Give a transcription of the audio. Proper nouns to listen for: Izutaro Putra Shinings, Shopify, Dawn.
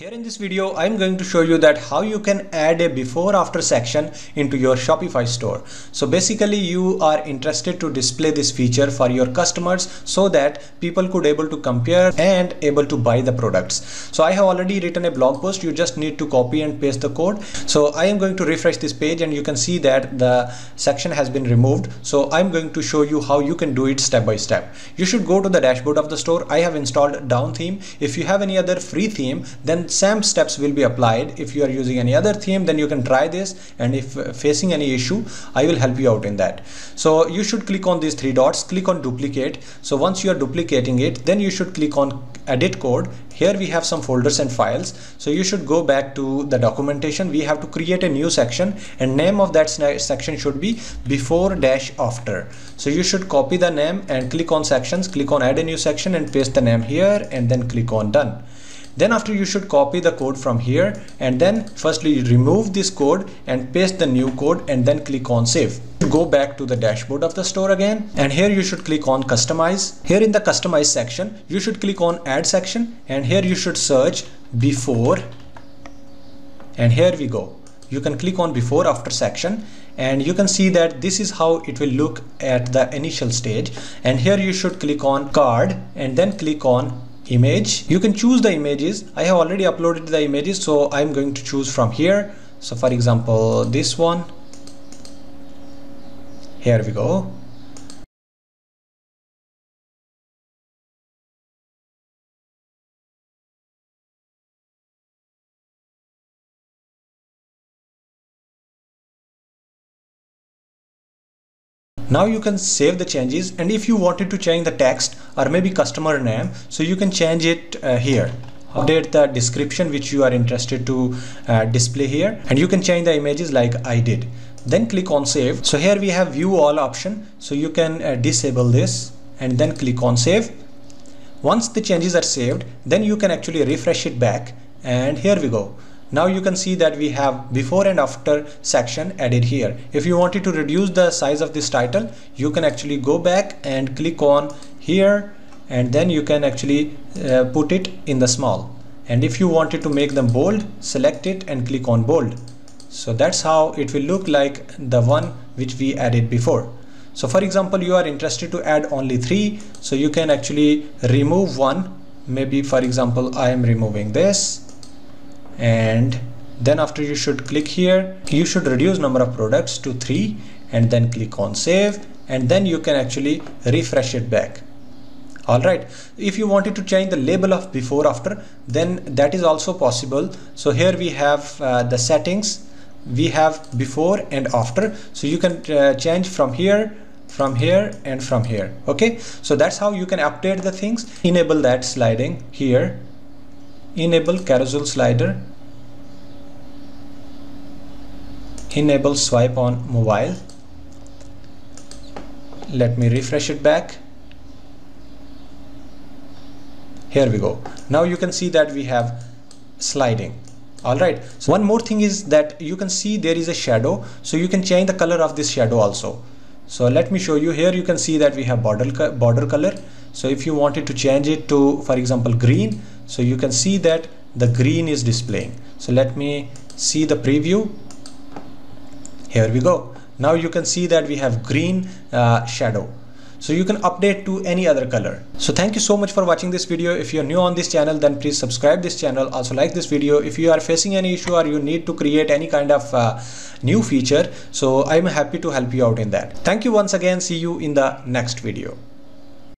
Here in this video, I'm going to show you that how you can add a before after section into your Shopify store. So basically you are interested to display this feature for your customers so that people could able to compare and able to buy the products. So I have already written a blog post. You just need to copy and paste the code. So I am going to refresh this page and you can see that the section has been removed. So I'm going to show you how you can do it step by step. You should go to the dashboard of the store. I have installed Dawn theme. If you have any other free theme, then same steps will be applied. If you are using any other theme, then you can try this, and if facing any issue, I will help you out in that. So you should click on these three dots, click on duplicate. So once you are duplicating it, then you should click on edit code. Here we have some folders and files. So you should go back to the documentation. We have to create a new section, and name of that section should be before-after. So you should copy the name and click on sections, click on add a new section and paste the name here and then click on done. Then after you should copy the code from here and then firstly remove this code and paste the new code and then click on save. Go back to the dashboard of the store again, and here you should click on customize. Here in the customize section, you should click on add section, and here you should search before, and here we go. You can click on before after section and you can see that this is how it will look at the initial stage, and here you should click on card and then click on image. You can choose the images. I have already uploaded the images, so I'm going to choose from here. So for example, this one. Here we go. Now you can save the changes, and if you wanted to change the text or maybe customer name, so you can change it here. Update the description which you are interested to display here, and you can change the images like I did. Then click on save. So here we have view all option, so you can disable this and then click on save. Once the changes are saved, then you can actually refresh it back, and here we go. Now you can see that we have before and after section added here. If you wanted to reduce the size of this title, you can actually go back and click on here, and then you can actually put it in the small. And if you wanted to make them bold, select it and click on bold. So that's how it will look like the one which we added before. So for example, you are interested to add only 3, so you can actually remove one. Maybe for example, I am removing this. And then after you should click here, you should reduce number of products to 3 and then click on save, and then you can actually refresh it back. Alright, if you wanted to change the label of before after, then that is also possible. So here we have the settings, we have before and after, so you can change from here, from here and from here. Okay, so that's how you can update the things. Enable that sliding here. Enable carousel slider, enable swipe on mobile. Let me refresh it back. Here we go. Now you can see that we have sliding. Alright, so one more thing is that you can see there is a shadow, so you can change the color of this shadow also. So let me show you. Here you can see that we have border color. So if you wanted to change it to, for example, green, so you can see that the green is displaying. So let me see the preview. Here we go. Now you can see that we have green shadow. So you can update to any other color. So thank you so much for watching this video. If you're new on this channel, then please subscribe this channel. Also like this video. If you are facing any issue or you need to create any kind of new feature, so I'm happy to help you out in that. Thank you once again. See you in the next video.